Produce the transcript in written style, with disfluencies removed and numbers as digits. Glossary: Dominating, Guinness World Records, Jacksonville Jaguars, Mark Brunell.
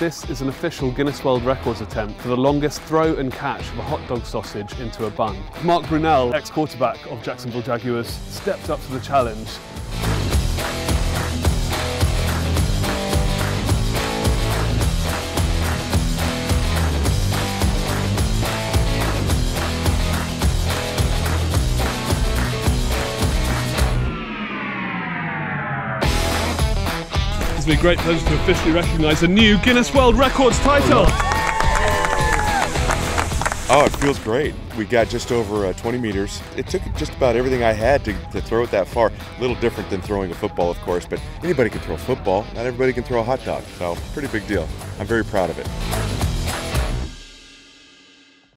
This is an official Guinness World Records attempt for the longest throw and catch of a hot dog sausage into a bun. Mark Brunell, ex-quarterback of Jacksonville Jaguars, stepped up to the challenge. It's been a great pleasure to officially recognise the new Guinness World Records title. Oh, it feels great. We got just over 20 meters. It took just about everything I had to throw it that far. A little different than throwing a football, of course, but anybody can throw a football. Not everybody can throw a hot dog, so pretty big deal. I'm very proud of it.